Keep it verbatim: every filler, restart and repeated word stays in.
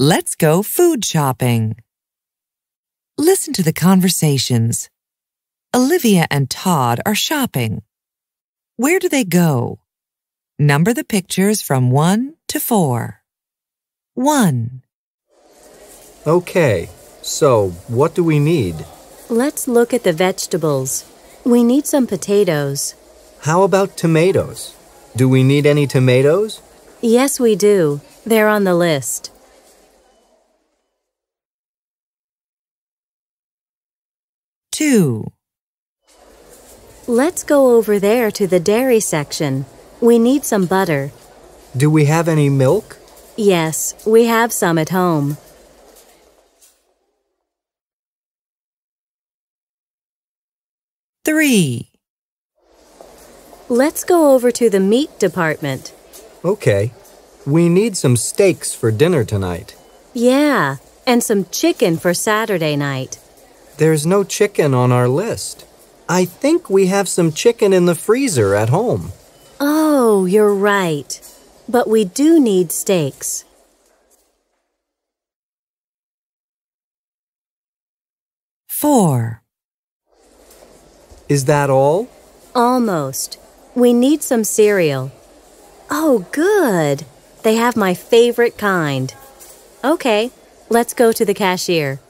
Let's go food shopping. Listen to the conversations. Olivia and Todd are shopping. Where do they go? Number the pictures from one to four. One. Okay, so what do we need? Let's look at the vegetables. We need some potatoes. How about tomatoes? Do we need any tomatoes? Yes, we do. They're on the list. Two. Let's go over there to the dairy section. We need some butter. Do we have any milk? Yes, we have some at home. Three. Let's go over to the meat department. Okay. We need some steaks for dinner tonight. Yeah, and some chicken for Saturday night. There's no chicken on our list. I think we have some chicken in the freezer at home. Oh, you're right. But we do need steaks. Four. Is that all? Almost. We need some cereal. Oh, good. They have my favorite kind. Okay, let's go to the cashier.